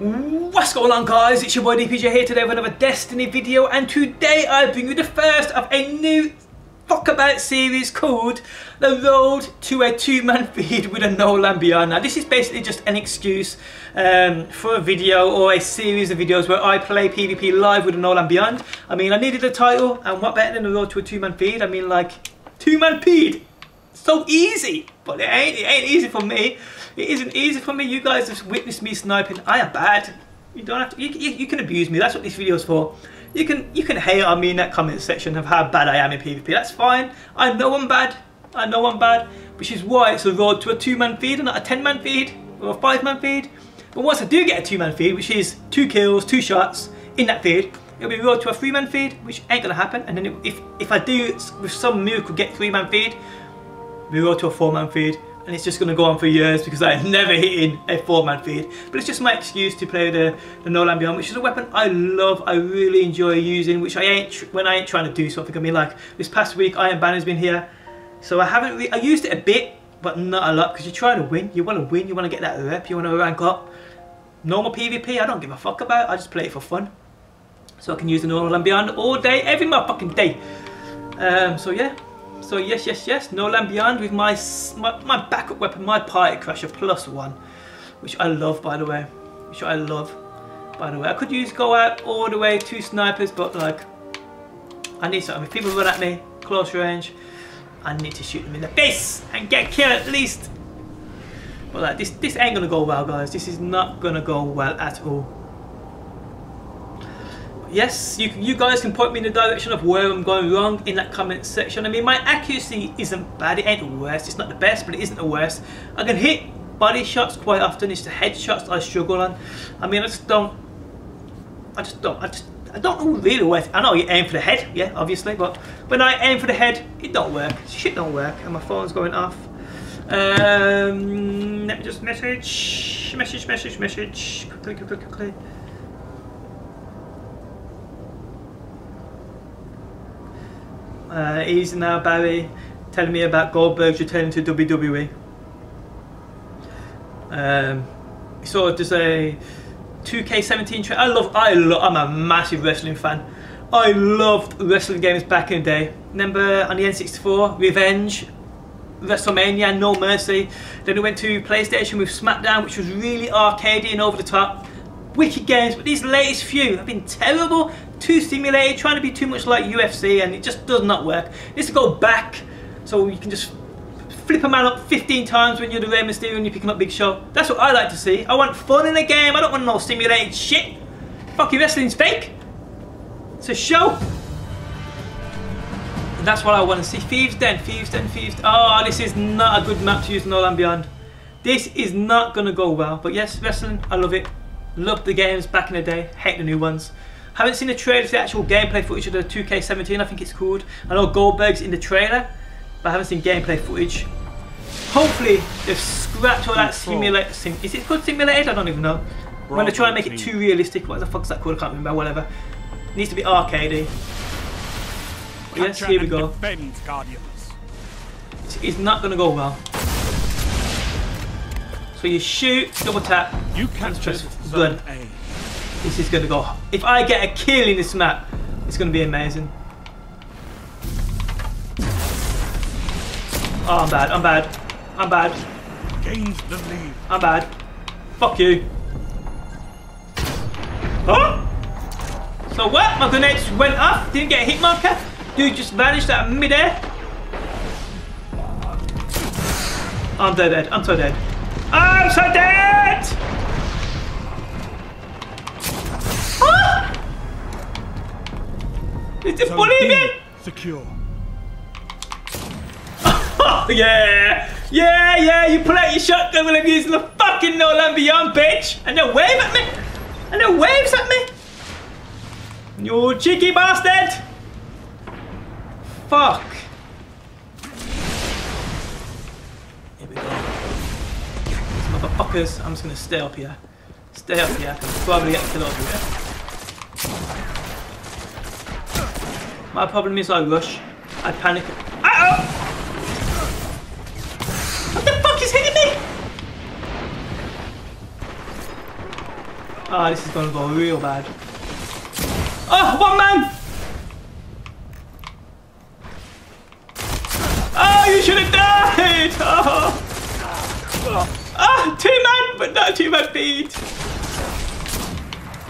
What's going on, guys? It's your boy DPJ here today with another Destiny video, and today I bring you the first of a new fuckabout series called The Road to a Two-Man Feed with a No Land Beyond. Now this is basically just an excuse for a video or a series of videos where I play PvP live with a No Land Beyond. I mean, I needed a title, and what better than The Road to a Two-Man Feed? I mean, like, two-man feed, so easy. But it ain't easy for me. It isn't easy for me. You guys have witnessed me sniping. I am bad. You don't have to. You can abuse me. That's what this video's for. You can hate on me in that comment section of how bad I am in PvP. That's fine. I know I'm bad. I know I'm bad. Which is why it's a road to a two-man feed and not a 10-man feed or a 5-man feed. But once I do get a two-man feed, which is 2 kills, 2 shots in that feed, it'll be a road to a 3-man feed, which ain't gonna happen. And then if I do with some miracle get 3-man feed, we roll to a 4-man feed, and it's just going to go on for years because I have never hit a 4-man feed. But it's just my excuse to play the No Land Beyond, which is a weapon I love, I really enjoy using, which when I ain't trying to do something. I mean, like, this past week Iron Banner's been here, so I haven't I used it a bit, but not a lot, because you're trying to win. You want to win, you want to get that rep, you want to rank up. Normal PvP, I don't give a fuck about, I just play it for fun. So I can use the No Land Beyond all day, every motherfucking day. So yeah. So yes, No Land Beyond with my backup weapon, my Party Crusher Plus One, which I love, by the way. I could go out all the way, 2 snipers, but like, I need something. If people run at me, close range, I need to shoot them in the face and get killed at least. But like, this ain't gonna go well, guys. This is not gonna go well at all. Yes, you guys can point me in the direction of where I'm going wrong in that comment section. I mean, my accuracy isn't bad, it ain't the worst, it's not the best, but it isn't the worst. I can hit body shots quite often, it's the headshots I struggle on. I mean, I don't know really work. I know you aim for the head, yeah, obviously, but when I aim for the head, it don't work, shit don't work, and my phone's going off. Let me just message, quickly. Easy now, Barry, telling me about Goldberg's returning to WWE. So there's a 2K17 trailer. I'm a massive wrestling fan. I loved wrestling games back in the day. Remember on the N64, Revenge, WrestleMania, No Mercy. Then we went to PlayStation with SmackDown, which was really arcadey and over the top. Wicked games, but these latest few have been terrible. Too simulated, trying to be too much like UFC, and it just does not work. This will go back, so you can just flip a man up 15 times when you're the Rey Mysterio and you're picking up Big Show. That's what I like to see. I want fun in a game, I don't want no simulated shit. Fucking wrestling's fake. It's a show. And that's what I want to see. Thieves Den. Oh, this is not a good map to use in No Land Beyond. This is not going to go well. But yes, wrestling, I love it. Loved the games back in the day, hate the new ones. Haven't seen the trailer for the actual gameplay footage of the 2K17, I think it's called. I know Goldberg's in the trailer, but I haven't seen gameplay footage. Hopefully they've scrapped all that simulator. Is it called simulated? I don't even know. When they try and make it too realistic, what the fuck's that called? I can't remember, whatever. It needs to be arcadey. Yes, here we go. It's not going to go well. So you shoot, double tap, you can't just run. This is going to go. If I get a kill in this map, it's going to be amazing. Oh, I'm bad. Gains the lead. I'm bad. Fuck you. Huh? So what? My grenades went off. Didn't get a hit marker. Dude just vanished out of mid-air. I'm dead. I'm so dead. I'm so dead! It's just bullying me! Secure. Yeah, you pull out your shotgun when I'm using the fucking No Land Beyond, bitch! And they wave at me! And they waves at me! You cheeky bastard! Fuck. Here we go. These motherfuckers, I'm just gonna stay up here. Probably get killed over here. My problem is I rush, I panic. Uh-oh! What the fuck is hitting me? Oh, this is going to go real bad. Oh, one man! Oh, you should have died! Oh. Oh, two man, but not two man beat.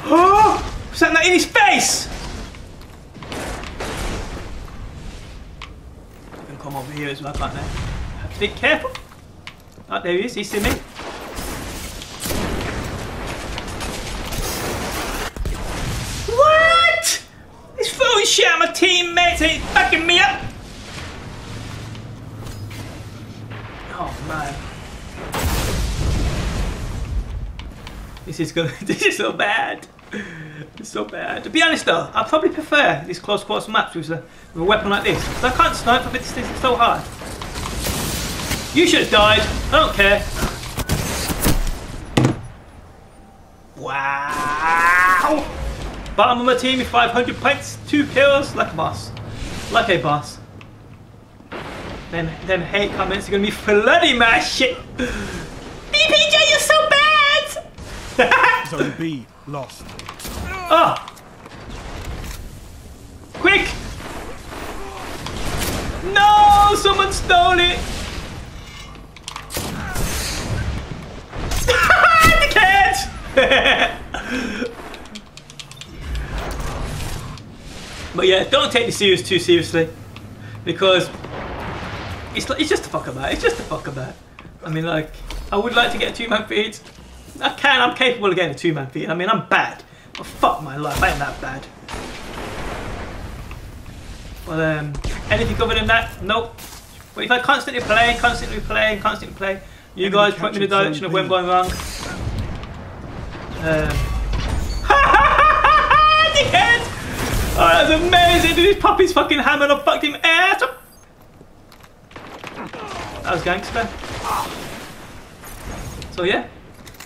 Oh, sent that in his face! You can come over here as well, can't they? Have to be careful. Oh, there he is, he's seen me. What? This fool shit out of my teammates ain't backing me up. Oh man. This is gonna this is so bad. It's so bad. To be honest though, I probably prefer these close quarters maps with a weapon like this. Because I can't snipe but this thing is so hard. You should have died. I don't care. Wow! Bottom of my team with 500 points, 2 kills, like a boss. Like a boss. Them hate comments are gonna be flooding my shit. DPJ, you're so bad! Zone B lost. Oh! Quick! No! Someone stole it! The cat! But yeah, don't take this series too seriously. Because it's just a fuck about. It's just a fuck about. I mean, like, I would like to get a 2-man feed. I can. I'm capable of getting a 2-man feed. I mean, I'm bad. But fuck my life. I ain't that bad. But anything other than that, nope. But if I constantly play, you guys point me in the direction of when going wrong. Dickhead! Oh, that was amazing. Did his puppy's fucking hammer and I fucked him ass up. That was gangster. So yeah,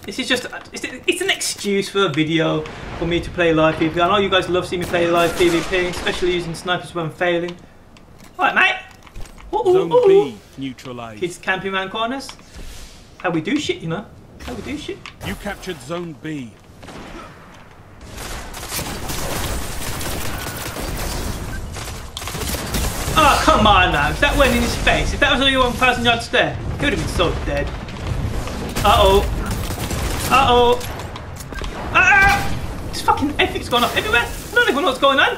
this is just—it's an excuse for a video for me to play live PvP. I know you guys love seeing me play live PvP, especially using snipers when I'm failing. All right, mate. Zone B neutralized. Kids camping around corners. How we do shit, you know? How we do shit. You captured Zone B. Oh, come on now. If that went in his face, if that was only one person I'd stare, he would have been so dead. Uh-oh. Uh-oh. Ah! This fucking epic's gone off everywhere. I don't even know what's going on.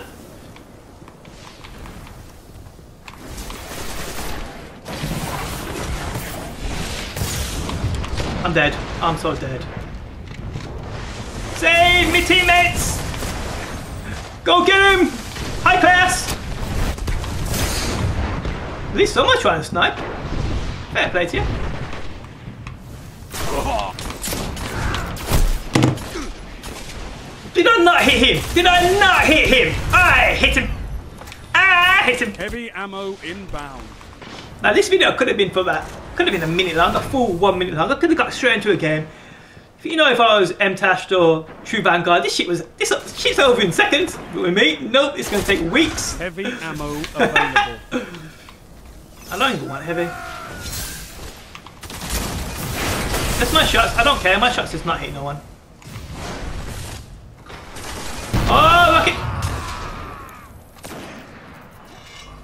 I'm dead. I'm so dead. Save me, teammates! Go get him! High class! At least someone trying to snipe. Fair play to you. Did I not hit him? Did I not hit him? I hit him. I hit him. Heavy ammo inbound. Now this video could have been for that. Could have been a minute long, a full 1 minute long. I could have got straight into a game. You know, if I was M Tashed or True Vanguard, this shit's over in seconds. But with me, nope, it's gonna take weeks. Heavy ammo available. I don't even want heavy. That's my shots. I don't care. My shots is not hitting no one. Oh, rocket!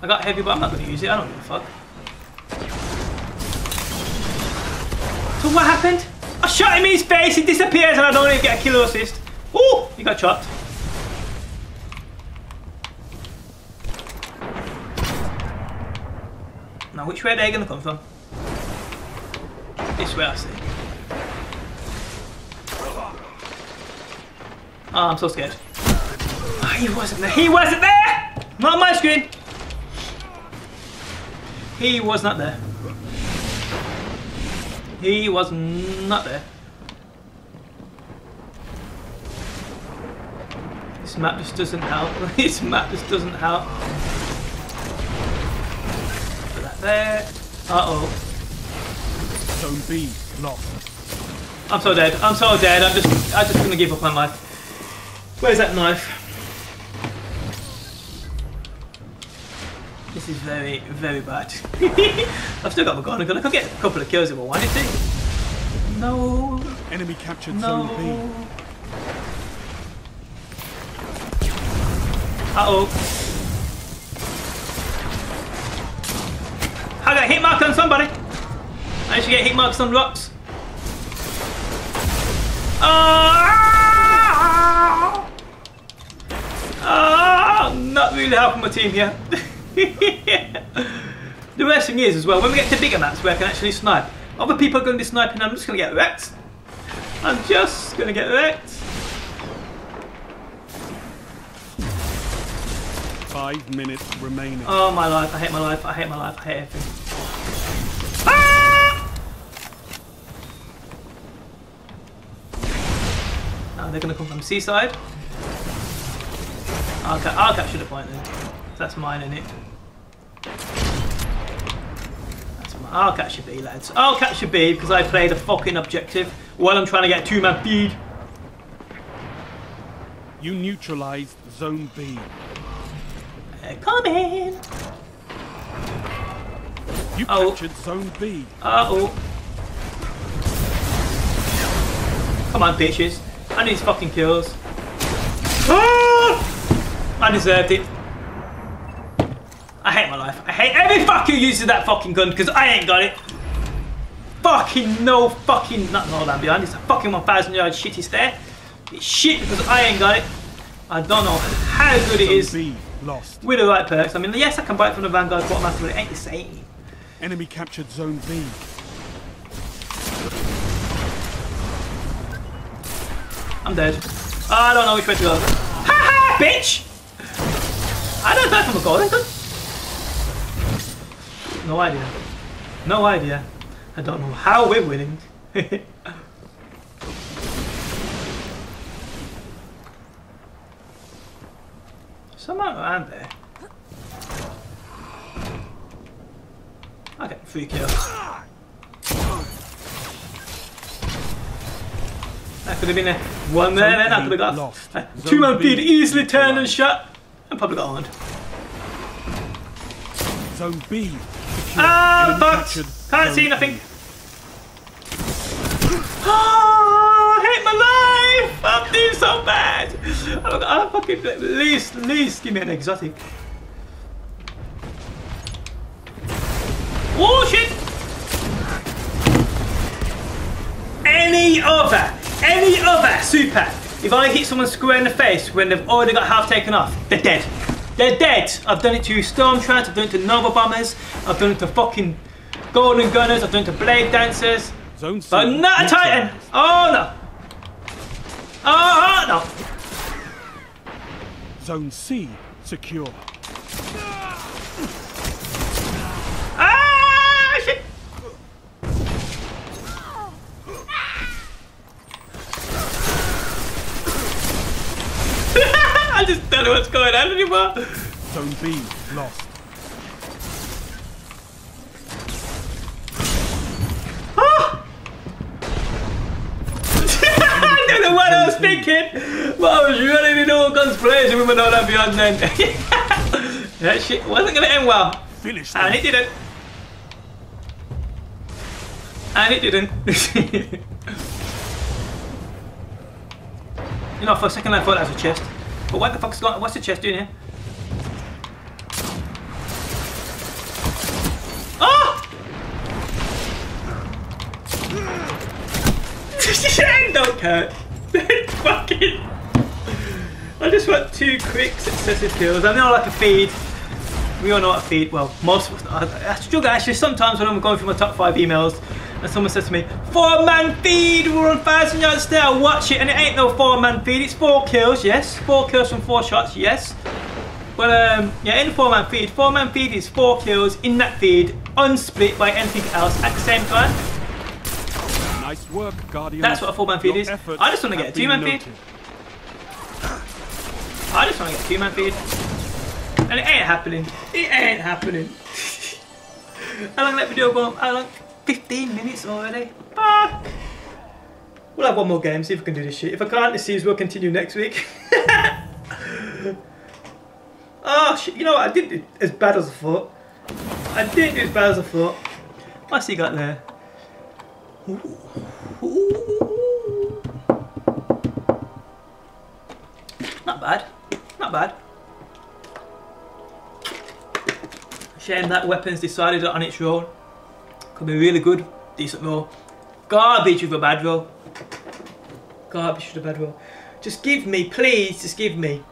I got heavy, but I'm not going to use it. I don't give a fuck. So what happened? I shot him in his face. He disappears, and I don't even get a kill or assist. Oh, he got chopped. Now, which way are they going to come from? This way, I see. Oh, I'm so scared. Oh, he wasn't there. He wasn't there! Not on my screen. He was not there. He was not there. This map just doesn't help. This map just doesn't help. There. Uh-oh. Zone B lost. I'm so dead. I'm so dead. I'm just gonna give up on life. Where's that knife? This is very, very bad. I've still got my gun. I could get a couple of kills if I wanted to. No. Enemy captured Zone B. Uh-oh. I got hit mark on somebody. I should get hit marks on rocks. Not really helping my team here. The worst thing is as well, when we get to bigger maps where I can actually snipe, other people are going to be sniping and I'm just going to get wrecked. I'm just going to get wrecked. 5 minutes remaining. Oh my life, I hate my life, I hate my life, I hate everything. Ah! Oh, they're going to come from Seaside. I'll capture the point then. That's mine, isn't it? That's mine. I'll capture B, lads. I'll capture B because I played a fucking objective while I'm trying to get a two-man feed. You neutralized zone B. They're coming. You captured zone B. Come on, bitches. I need fucking kills. I deserved it. I hate my life. I hate every fucker who uses that fucking gun because I ain't got it. Fucking no fucking not No Land Beyond. It's a fucking 1,000-yard shitty stare. It's shit because I ain't got it. I don't know how good it is. Lost. With the right perks. I mean, yes, I can buy it from the Vanguard quartermaster, but it ain't the same. Enemy captured zone B. I'm dead. I don't know which way to go. Ha ha, bitch! I don't die from a golden gun. No idea. No idea. I don't know how we're winning. Somehow around there. Okay, free kill. That could have been a one there, then I could have got a two-man feed easily turned and shut. And probably got armed. Zone B. Ah, fucked! Can't see nothing. Oh, I hate my life! I'm doing so bad! I fucking at least give me an exotic. Oh shit! Any other super. If I hit someone square in the face when they've already got half taken off, they're dead. They're dead! I've done it to Stormtrout, I've done it to Nova Bombers, I've done it to fucking Golden Gunners, I've done it to Blade Dancers, Zone C, but not a Titan! Times. Oh no! Oh no! Zone C secure. Ah shit! I just don't know what's going on anymore. Zone B lost. Ah! I don't know what I was thinking. Well, I was running in all guns blazing with my No Land Beyond then. That shit wasn't going to end well. Finished. And it didn't. And it didn't. You know, for a second I thought that was a chest. But what the fuck's going on? What's the chest doing here? Oh! Don't care. Fucking. I just want two quick successive kills. I know like a feed. We all know what a feed. Well, most of us. I struggle actually sometimes when I'm going through my top 5 emails and someone says to me, 4-man feed, we're on 1,000 yards stare, watch it, and it ain't no 4-man feed, it's 4 kills, yes, 4 kills from 4 shots, yes. But yeah, in the 4-man feed, 4-man feed is 4 kills in that feed, unsplit by anything else at the same time. Nice work, Guardians. That's what a 4-man feed is. I just want to get a 2-man feed. I just want to get a 2-man feed. And it ain't happening. It ain't happening. How long that video go on? How long? 15 minutes already. Fuck! We'll have one more game, see if we can do this shit. If I can't, the series will continue next week. Oh shit, you know what? I didn't do as bad as I thought. I didn't do as bad as I thought. What's he got there? Ooh. Ooh. Not bad. Not bad. Shame that weapon's decided on its own. Could be really good, decent roll. Garbage with a bad roll. Garbage with a bad roll. Just give me, please, just give me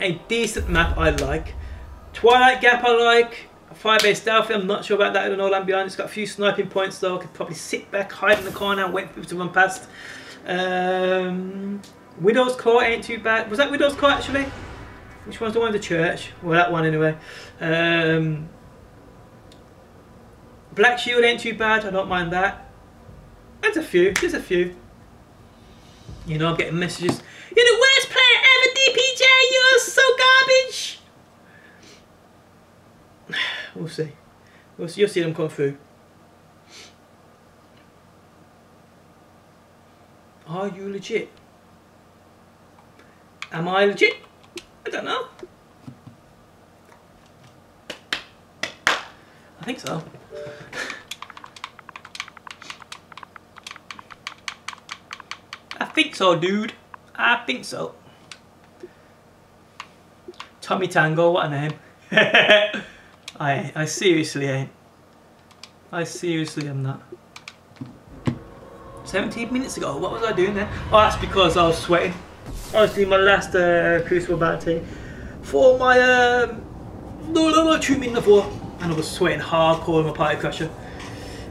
a decent map I like. Twilight Gap I like. Firebase Delphi, I'm not sure about that in No Land Beyond. It's got a few sniping points though. I could probably sit back, hide in the corner and wait for people to run past. Widow's Court ain't too bad. Was that Widow's Court actually? Which one's the one in the church? Well, that one anyway. Black Shield ain't too bad. I don't mind that. There's a few. There's a few. You know, I'm getting messages. You're the worst player ever, DPJ. You're so garbage. We'll see. We'll see. You'll see them come through. Are you legit? Am I legit? I don't know. I think so. I think so, dude. I think so. Tommy Tango, what a name. I seriously ain't. I seriously am not. 17 minutes ago, what was I doing there? Oh, that's because I was sweating. Honestly, my last Crucible battle for my no, 2 minutes before, and I was sweating hardcore in my Party Crusher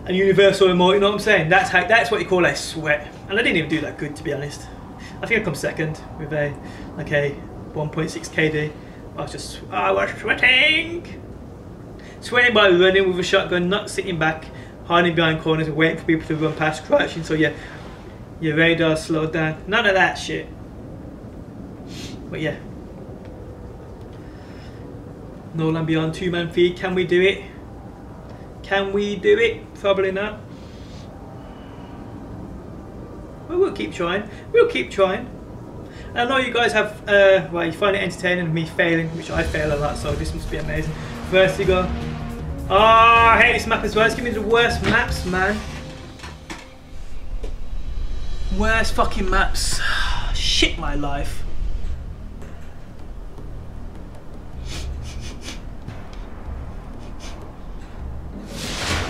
and Universal Remote. You know what I'm saying? That's how, that's what you call a sweat. And I didn't even do that good, to be honest. I think I come second with a like a 1.6 KD. I was sweating, sweating by running with a shotgun, not sitting back, hiding behind corners, and waiting for people to run past, crouching. So yeah, your radar slowed down. None of that shit. But yeah, No Land Beyond 2-man feed, can we do it? Can we do it? Probably not. But we'll keep trying, we'll keep trying. I know you guys have, well, you find it entertaining, me failing, which I fail a lot, so this must be amazing. Vertigo. Oh, I hate this map as well, it's giving me the worst maps, man. Worst fucking maps. Shit my life.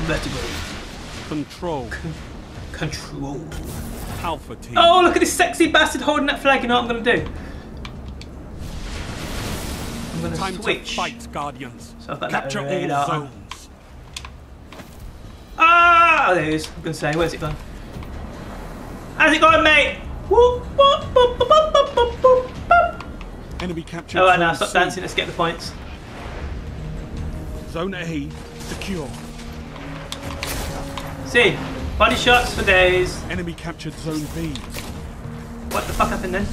Vertigo. Control. Control. Alpha team. Oh, look at this sexy bastard holding that flag. You know what I'm going to do? I'm going to switch. Fight, Guardians. So I've got capture that radar all zones. Ah, there it is. I'm going to say, where's it gone? How's it going, mate? Whoop, whoop, whoop, whoop, whoop, whoop, whoop, whoop. Enemy capture. Alright, now stop dancing. Let's get the points. Zone A secure. See, body shots for days. Enemy captured zone B. What the fuck happened then?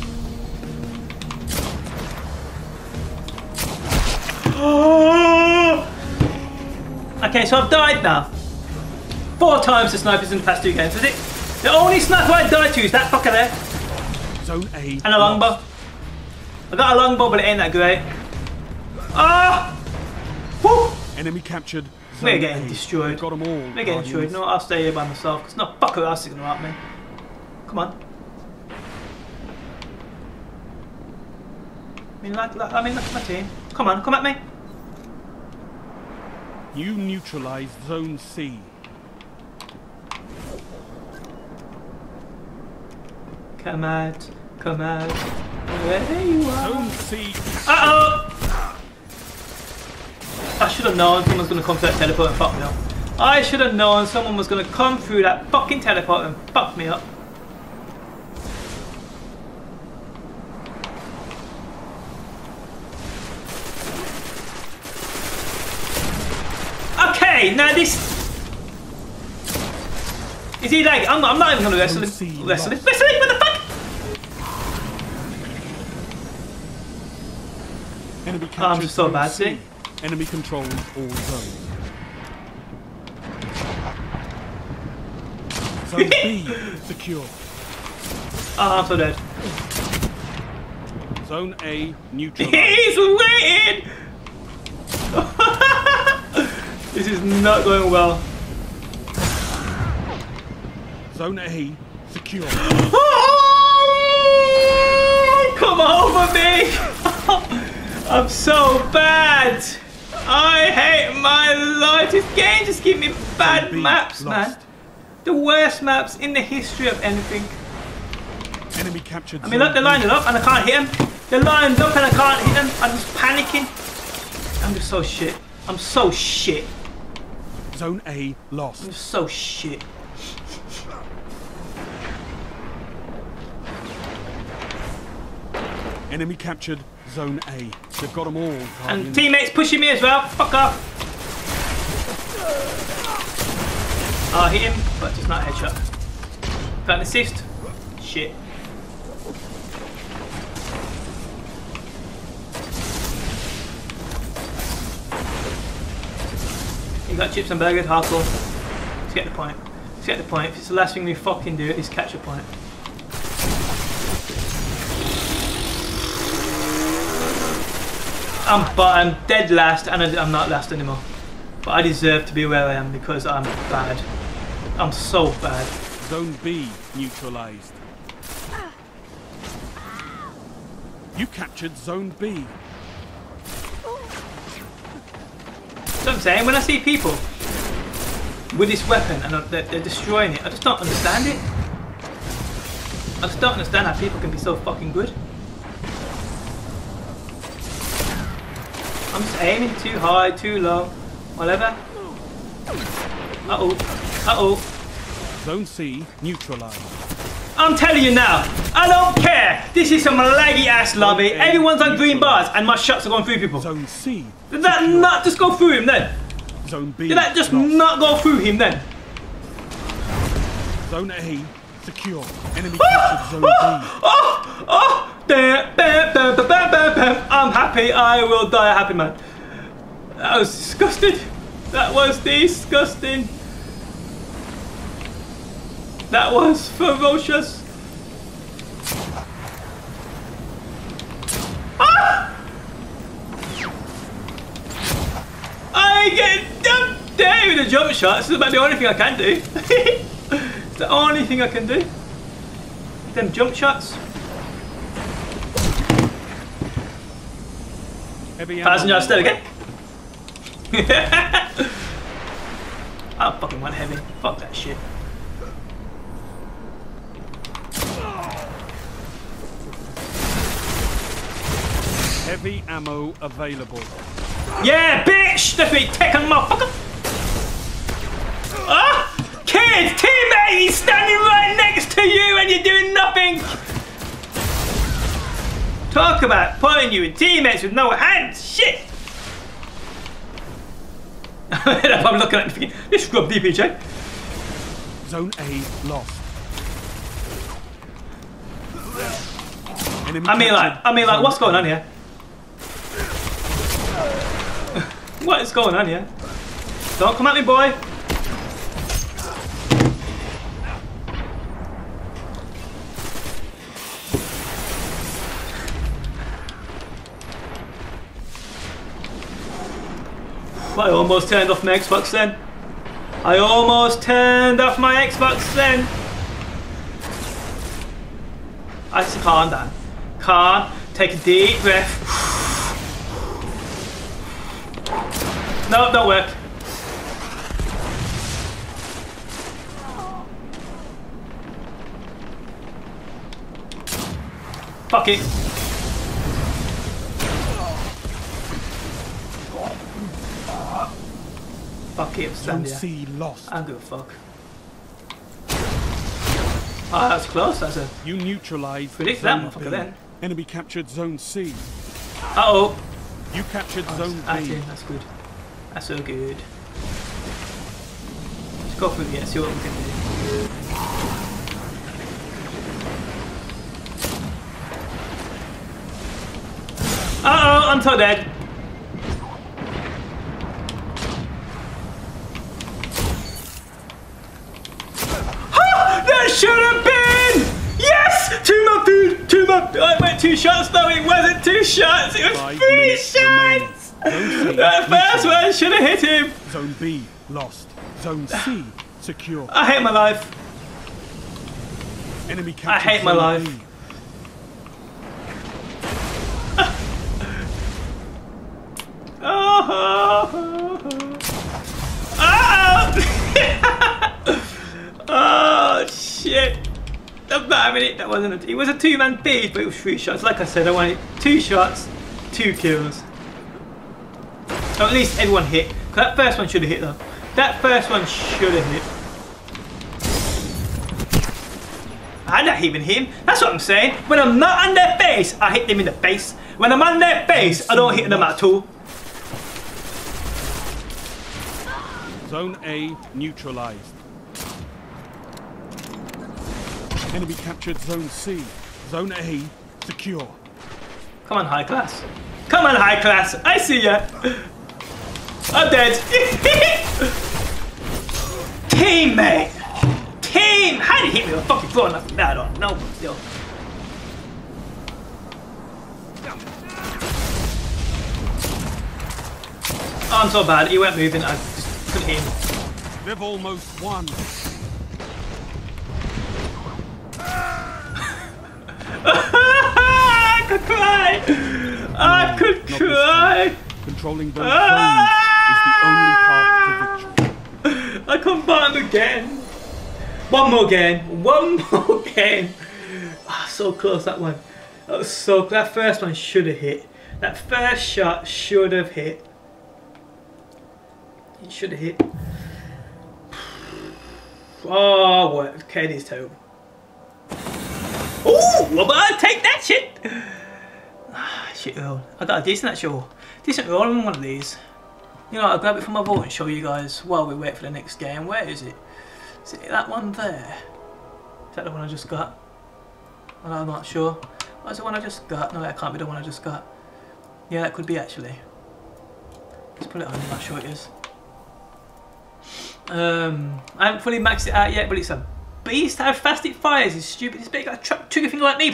Oh! Okay, so I've died now. 4 times the snipers in the past 2 games, is it? The only sniper I died to is that fucker there. Zone A. And a longbow. I got a longbow, but it ain't that great. Ah! Oh! Woo! Enemy captured. We're getting destroyed. Got them all. We're getting destroyed. No, I'll stay here by myself because no fucker else is going to help me. Come on. I mean, look at my team. Come on, come at me. You neutralize zone C. Come out, come out. Where you are? Zone C. Uh oh. I should have known someone was going to come through that teleport and fuck me up. I should have known someone was going to come through that fucking teleport and fuck me up. Okay, now this... Is he like... I'm not even going to wrestle him. Wrestle him. Wrestle him, what the fuck? Oh, I'm just so bad, see? Enemy controls all zones. Zone B secure. Ah, I'm so dead. Zone A neutral. He's waiting. This is not going well. Zone A secure. Come over me. I'm so bad. I hate my life. This game just gives me bad maps, man. The worst maps in the history of anything. Enemy captured. I mean, look, they're lining up and I can't hit them. They're lined up and I can't hit them. I'm just panicking. I'm just so shit. I'm so shit. Zone A lost. I'm just so shit. Enemy captured Zone A. They've got them all. Guardians. And teammates pushing me as well. Fuck off. I hit him, but just not headshot. Got an assist. Shit. You got chips and burgers, hardcore. Let's get the point. Let's get the point. If it's the last thing we fucking do, is catch a point. I'm dead last, and I'm not last anymore. But I deserve to be where I am because I'm bad. I'm so bad. Zone B neutralized. You captured Zone B. That's what I'm saying. When I see people with this weapon and they're destroying it, I just don't understand it. I just don't understand how people can be so fucking good. I'm just aiming too high, too low, whatever. Zone C neutralized. I'm telling you now, I don't care. This is some laggy ass lobby. Everyone's on green bars and my shots are going through people. Zone C. Did that not just go through him then? Zone B. Did that just not go through him then? Zone A secure. Enemy captured Zone B. I'm happy. I will die a happy man. That was disgusting. That was disgusting. That was ferocious. Ah! I get dumped there with a jump shot. This is about the only thing I can do. It's the only thing I can do. Them jump shots. Thousand yards still again. I fucking went heavy. Fuck that shit. Heavy ammo available. Yeah, bitch! Definitely take a motherfucker! Ah! Oh, kids! Teammate! He's standing right next to you and you're doing nothing! Talk about putting you in teammates with no hands! Shit! I'm looking at him thinking, this scrub DPJ. Zone A lost. I mean like, what's going on here? What is going on here? Don't come at me, boy. I almost turned off my Xbox then. I almost turned off my Xbox then. I just can't, Dan. Can't. Take a deep breath. No, don't work. Fuck it. Fuck it, I'm standing there. I'm gonna fuck. Ah, that's close, that's a... You neutralised... Predict that motherfucker then. Enemy captured Zone C. Uh-oh. You captured Zone B. Actually, that's good. That's so good. Let's go through here and see what we can do. Uh-oh, I'm so dead. Ha! That should have been! Yes! Oh, it went 2 shots though, it wasn't 2 shots, it was 3 shots! That first one should have hit him. Zone B lost. Zone C secure. I hate my life. Enemy captured. I hate my life. Oh. That wasn't a, it was a two-man beat, but it was 3 shots. Like I said, I wanted 2 shots, 2 kills. Or at least everyone hit. Cause that first one should have hit though. That first one should have hit. I'm not even him. That's what I'm saying. When I'm not on their face, I hit them in the face. When I'm on their face, I don't hit them at all. Zone A neutralized. Enemy captured Zone C. Zone A secure. Come on, high class. Come on, high class. I see ya. I'm dead. Teammate. Team. How did he hit me with a fucking floor? Nothing bad on. No, but still. Oh, I'm so bad. He weren't moving. I just couldn't hit him. They've almost won. I could cry! I could cry! Controlling those phones is the only path to victory. I can't find him again. One more game. One more game. Oh, so close that one. That was so close. That first one should have hit. That first shot should have hit. It should have hit. Oh, what? KD is terrible. Ooh, well, I'll take that shit! Ah, shit roll. I got a decent actual, decent roll on one of these. You know, I'll grab it from my vault and show you guys while we wait for the next game. Where is it? Is it that one there? Is that the one I just got? Well, I'm not sure. That's the one I just got. No, that can't be the one I just got. Yeah, that could be actually. Let's put it on, I'm not sure it is. I haven't fully maxed it out yet, but it's a beast. How fast it fires is stupid. It's big, got a trigger finger like me.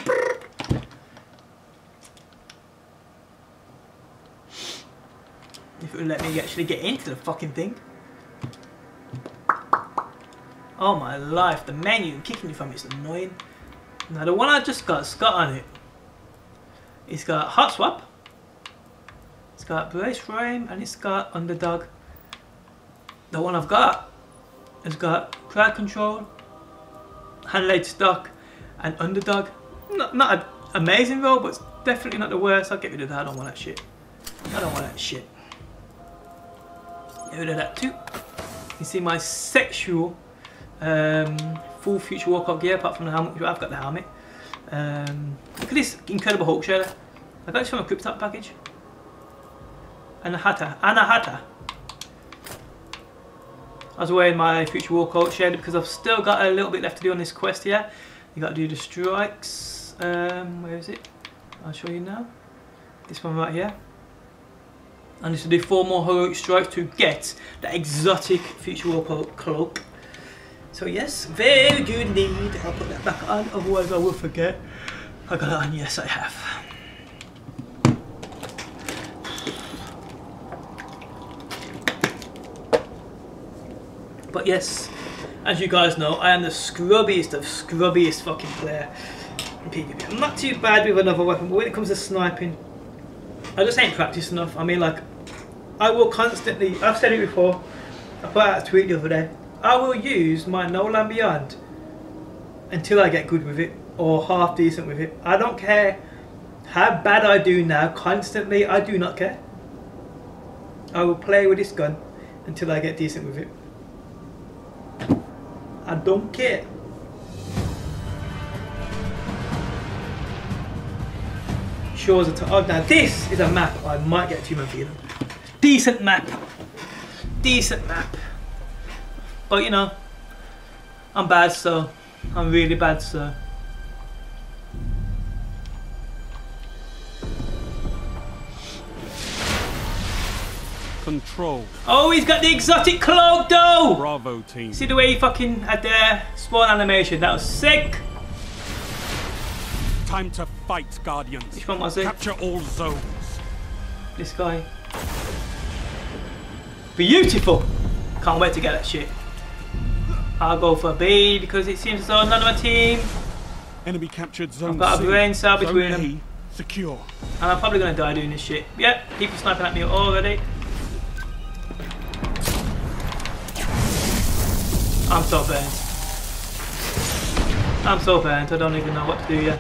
If it would let me actually get into the fucking thing. Oh my life, the menu kicking you from it's annoying. Now the one I just got's got on it. It's got hot swap. It's got brace frame and it's got underdog. The one I've got has got crowd control, hand-laid stock and underdog. Not an amazing roll, but it's definitely not the worst. I'll get rid of that. I don't want that shit. I don't want that shit. Get rid of that too. You see my sexual full Future War Cult gear, apart from the helmet. I've got the helmet. Look at this incredible Hulk shader. I got this from a Cryptop package. Anahata. I was wearing my Future War Cult shader because I've still got a little bit left to do on this quest here. You got to do the strikes. Where is it? I'll show you now. This one right here. I need to do 4 more heroic strikes to get the exotic Future War Cult cloak. So yes, very good indeed. I'll put that back on, otherwise I will forget. I got it on, yes I have. But yes, as you guys know, I am the scrubbiest of scrubbiest fucking player in PvP. I'm not too bad with another weapon, but when it comes to sniping, I just ain't practiced enough. I mean, like, I will constantly, I've said it before, I put out a tweet the other day, I will use my No Land Beyond until I get good with it, or half decent with it. I don't care how bad I do now, constantly, I do not care. I will play with this gun until I get decent with it. I don't care. Shores of Time. Oh, now this is a map I might get a human feeling. Decent map. Decent map. But you know, I'm bad, so I'm really bad, so. Control. Oh, he's got the exotic cloak though! Bravo team. See the way he fucking had the spawn animation? That was sick! Time to fight, Guardians. Which one was it? Capture all zones. This guy. Beautiful! Can't wait to get that shit. I'll go for B because it seems as though none of my team. Enemy captured zone. I've got a brain cell between them. Secure. And I'm probably gonna die doing this shit. Yep, people sniping at me already. I'm so bad. I'm so bad, I don't even know what to do yet.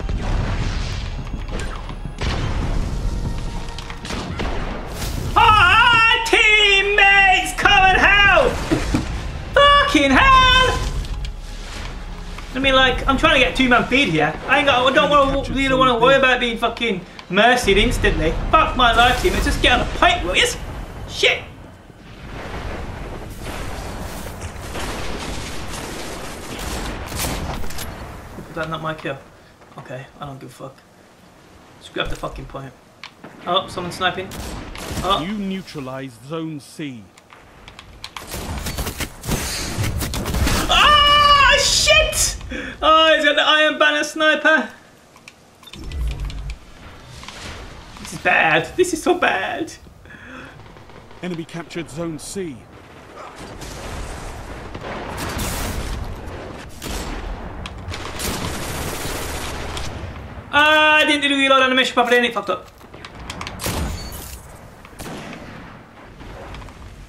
Oh, teammates, come and help! Fucking hell! I mean, like, I'm trying to get two-man feed here. I don't want to worry about being fucking mercied instantly. Fuck my life, teammates. Just get on a pipe, will you? Shit! Was that not my kill? Okay, I don't give a fuck. Just grab the fucking point. Oh, someone's sniping. Oh. You neutralize Zone C. Ah, shit! Oh, he's got the Iron Banner sniper. This is bad. This is so bad. Enemy captured Zone C. I didn't do the reload animation properly and it fucked up.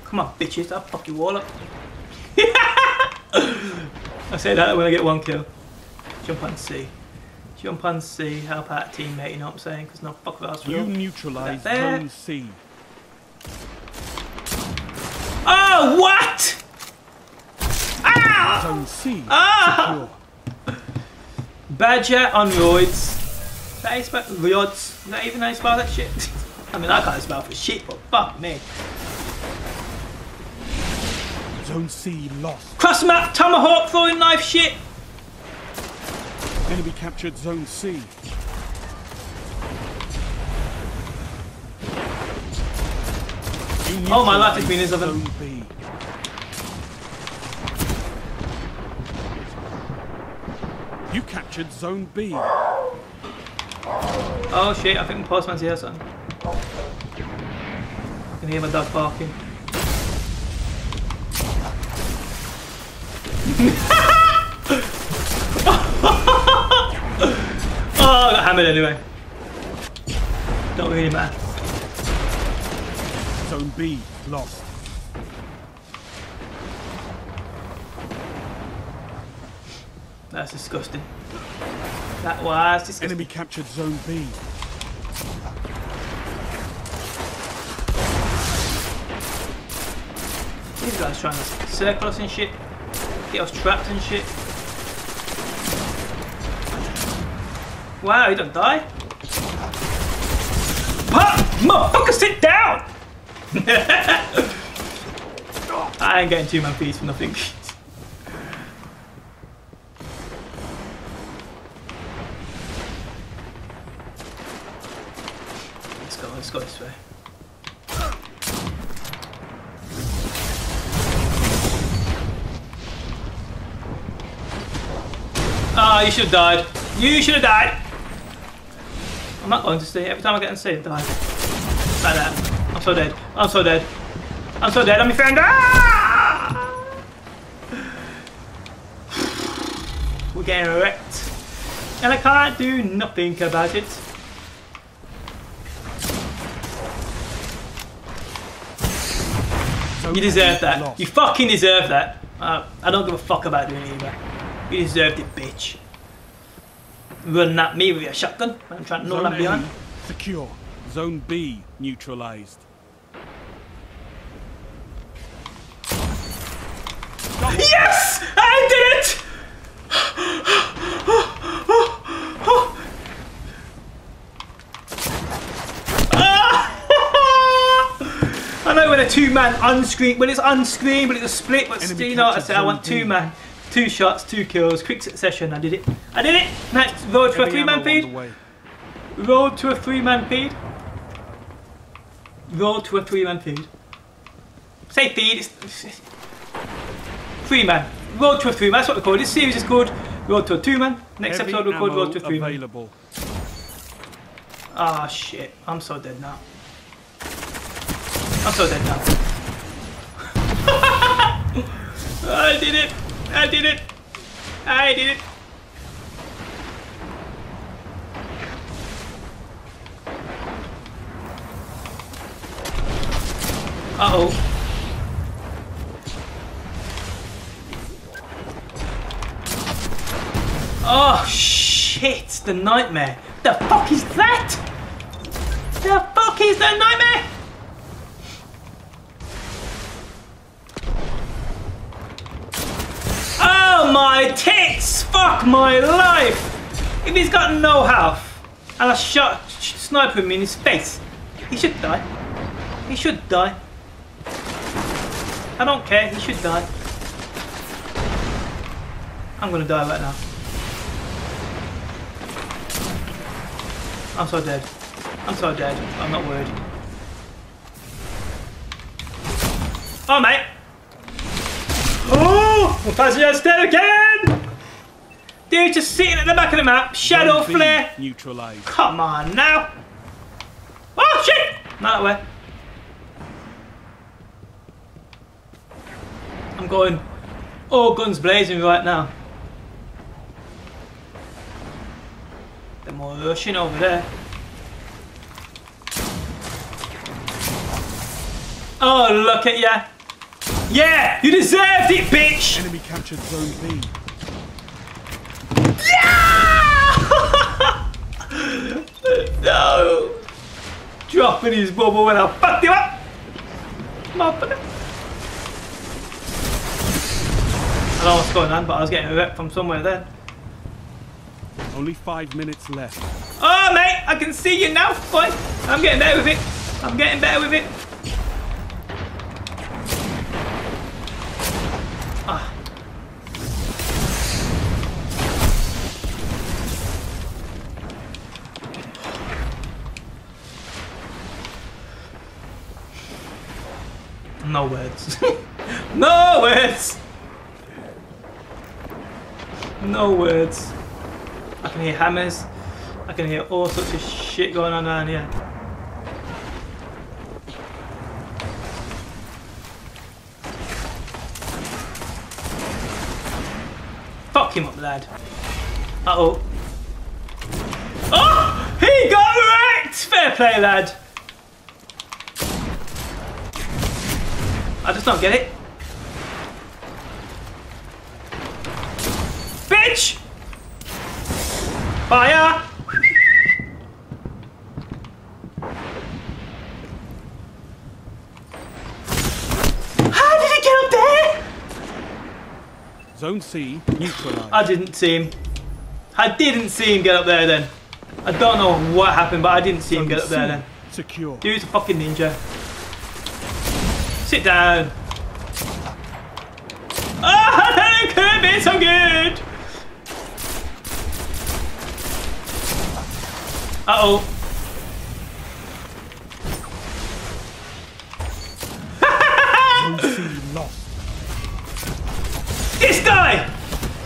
Come on, bitches, I'll fuck your wall up. I say that when I get one kill. Jump on C. Jump on C, help out teammate, you know what I'm saying? Because no fuck that's real. You neutralise Zone C. Oh, what? Ah! Zone C. Ah! Badger on roids. That is about rods. Not even how you spell that shit. I mean, I can't spell for shit, but fuck me. Zone C lost. Cross map, tomahawk, throwing knife shit. Enemy captured Zone C. Oh, my life has been is of them. You captured Zone B. Oh shit, I think the postman's here, son. I can hear my dog barking. Oh, I got hammered anyway. Don't really matter. Zone B lost. That's disgusting. That was disgusting. Enemy captured Zone B. These guys trying to circle us and shit. Get us trapped and shit. Wow, he don't die. Pop! Motherfucker, sit down! I ain't getting two-man feeds for nothing. Let's go this way. Ah, oh, you should have died. You should have died. I'm not going to see. Every time I get insane, I die. Like that. I'm so dead. I'm so dead. I'm so dead. I'm your friend. Ah! We're getting wrecked. And I can't do nothing about it. You deserve that. You fucking deserve that. I don't give a fuck about doing it either. You deserved it, bitch. Running at me with your shotgun. I'm trying to no land beyond. Secure. Zone B neutralized. Yes! I did it! I know when a two-man unscreen, when it's unscreen, but it's a split, but still, you know what I say, I want two-man, two shots, two kills, quick succession, I did it. I did it! Next, road to a three-man feed. Road to a three-man feed. Road to a three-man feed. Say feed, it's three-man. Road to a three-man, that's what we call it. This series is called Road to a two-man. Next episode we'll call Road to a three-man. Ah, shit, I'm so dead now. I'm so dead now. I did it! I did it! I did it! Uh-oh. Oh, Oh shit, the nightmare. The fuck is that? The fuck is the nightmare? Oh my tits, fuck my life. If he's got no health and I shot sniper him in his face, he should die. He should die. I don't care, he should die. I'm gonna die right now. I'm so dead. I'm so dead. I'm not worried. Oh, mate! Oh! I'm passing out dead again! Dude, just sitting at the back of the map. Shadow flare. Neutralized. Come on now! Oh, shit! Not that way. I'm going all guns blazing right now. They're more rushing over there. Oh, look at ya. Yeah, you deserved it, bitch! Enemy captured zone B. Yeah! No! Dropping his bubble when I fucked him up! Come on, buddy. I don't know what's going on, but I was getting wrecked from somewhere there. Only 5 minutes left. Oh, mate, I can see you now, boy. I'm getting better with it. I'm getting better with it. Ah. No words. No words. No words. I can hear hammers. I can hear all sorts of shit going on down here. Fuck him up, lad. Uh-oh. Oh! He got wrecked! Fair play, lad. I just don't get it. Bitch! Fire! How did he get up there? Zone C neutralized. I didn't see him. I didn't see him get up there then. I don't know what happened, but I didn't see him get up there then. Secure. Dude's a fucking ninja. Sit down. Oh, I don't care, bitch, I'm good! Uh-oh. This guy!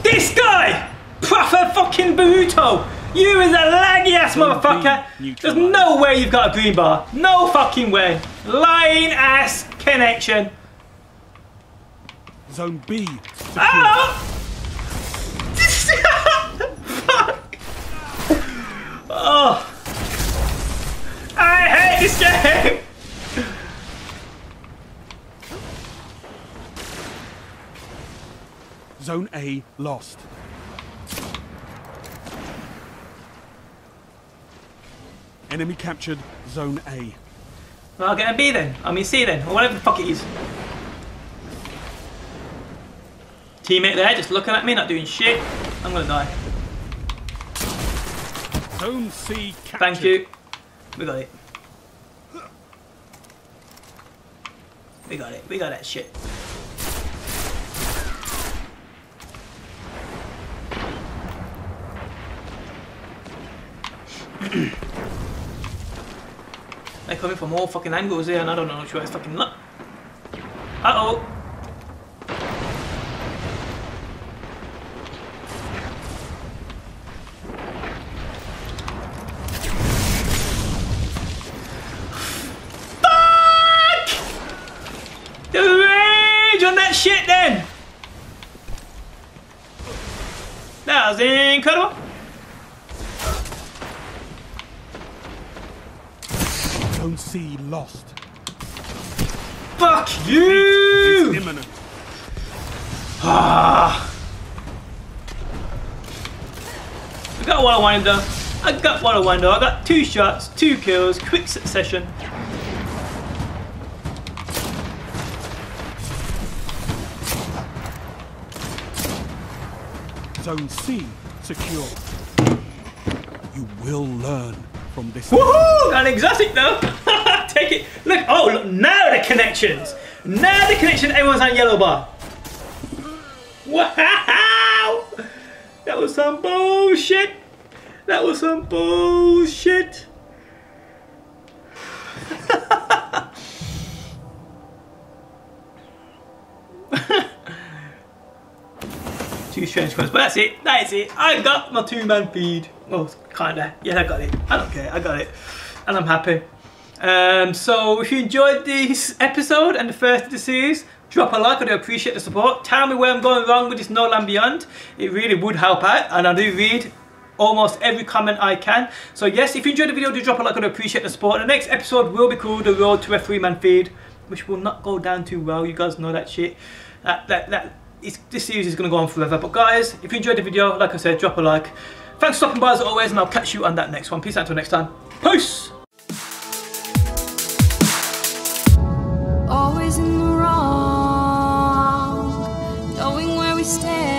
This guy! Proper fucking Boruto! You is a laggy ass motherfucker! There's no way you've got a green bar. No fucking way. Lying ass connection. Zone B. Uh-oh! Oh, I hate this game. Zone A lost. Enemy captured Zone A. Well, I'll get a B then. I mean C then, or whatever the fuck it is. Teammate there, just looking at me, not doing shit. I'm gonna die. Zone C captured. Thank you. We got it. We got it. We got that shit. They're coming from all fucking angles here and I don't know which way it's fucking luck. Uh oh. Shit then! That was incredible! Zone C lost. Fuck you! It's imminent. Ah. got what I wanted though. I got what I wanted though. I got 2 shots, 2 kills, quick succession. Zone C secure. You will learn from this. Woohoo! Got an exotic though. Take it. Look. Oh, look, now the connections. Now the connection. Everyone's on yellow bar. Wow! That was some bullshit. That was some bullshit. Two strange quests, but that's it. That is it. I got my 2-man feed. Well, kinda. Yeah, I got it. I don't care. I got it, and I'm happy. So if you enjoyed this episode and the first of the series, drop a like. I do appreciate the support. Tell me where I'm going wrong with this No Land Beyond. It really would help out, and I do read almost every comment I can. So yes, if you enjoyed the video, do drop a like. I do appreciate the support. The next episode will be called The Road to a 3-Man Feed, which will not go down too well. You guys know that shit. This series is going to go on forever. But guys, if you enjoyed the video, like I said, drop a like. Thanks for stopping by as always, and I'll catch you on that next one. Peace out until next time. Peace! Always in the wrong, knowing where we stand.